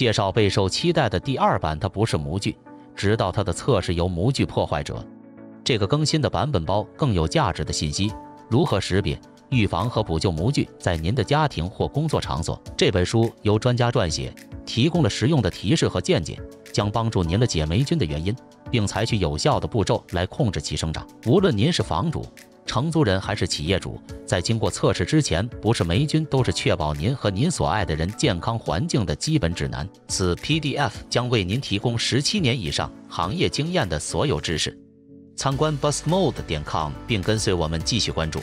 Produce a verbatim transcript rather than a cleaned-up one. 介绍备受期待的第二版，它不是模具，直到它的测试由模具破坏者。这个更新的版本包更有价值的信息，如何识别、预防和补救模具在您的家庭或工作场所。这本书由专家撰写，提供了实用的提示和见解，将帮助您了解霉菌的原因，并采取有效的步骤来控制其生长。无论您是房主、 承租人还是企业主，在经过测试之前，不是霉菌都是确保您和您所爱的人健康环境的基本指南。此 P D F 将为您提供十七年以上行业经验的所有知识。参观 bust mold 点com 并跟随我们继续关注。